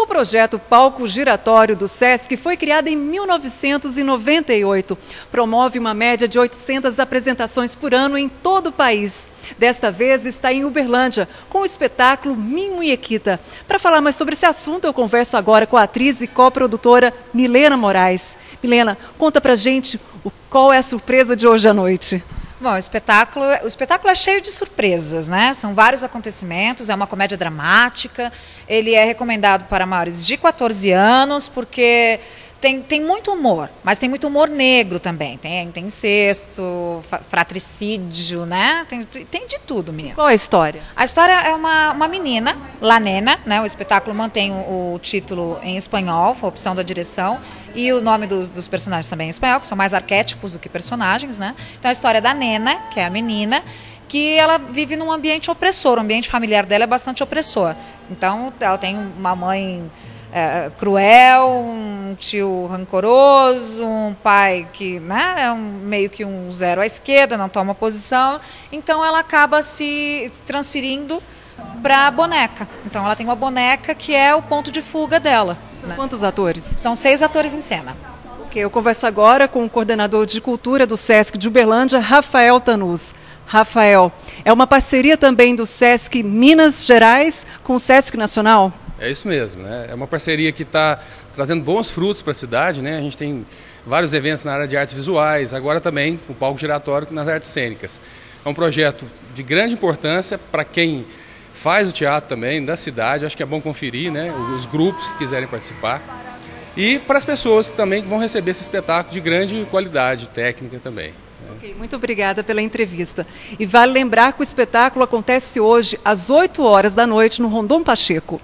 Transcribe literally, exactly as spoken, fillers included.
O projeto Palco Giratório do Sesc foi criado em mil novecentos e noventa e oito. Promove uma média de oitocentas apresentações por ano em todo o país. Desta vez está em Uberlândia, com o espetáculo Mimo e Equita. Para falar mais sobre esse assunto, eu converso agora com a atriz e coprodutora Milena Moraes. Milena, conta pra gente qual é a surpresa de hoje à noite. Bom, o espetáculo, o espetáculo é cheio de surpresas, né? São vários acontecimentos, é uma comédia dramática, ele é recomendado para maiores de quatorze anos, porque tem, tem muito humor, mas tem muito humor negro também, tem, tem incesto, fratricídio, né? Tem, tem de tudo, menina. Qual é a história? A história é uma, uma menina, La Nena, né? O espetáculo mantém o, o título em espanhol, foi a opção da direção, e o nome dos, dos personagens também em espanhol, que são mais arquétipos do que personagens, né? Então a história da Nena, que é a menina, que ela vive num ambiente opressor, o ambiente familiar dela é bastante opressor. Então ela tem uma mãe é, cruel, um tio rancoroso, um pai que, né, é um, meio que um zero à esquerda, não toma posição. Então ela acaba se transferindo para a boneca. Então ela tem uma boneca que é o ponto de fuga dela. São, né? Quantos atores? São seis atores em cena. Ok, eu converso agora com o coordenador de cultura do Sesc de Uberlândia, Rafael Tanus. Rafael, é uma parceria também do Sesc Minas Gerais com o Sesc Nacional? É isso mesmo, né? É uma parceria que está trazendo bons frutos para a cidade, né? A gente tem vários eventos na área de artes visuais, agora também o Palco Giratório nas artes cênicas. É um projeto de grande importância para quem faz o teatro também da cidade, acho que é bom conferir, né, os grupos que quiserem participar. E para as pessoas que também vão receber esse espetáculo de grande qualidade técnica também. Okay, muito obrigada pela entrevista. E vale lembrar que o espetáculo acontece hoje às oito horas da noite no Rondon Pacheco.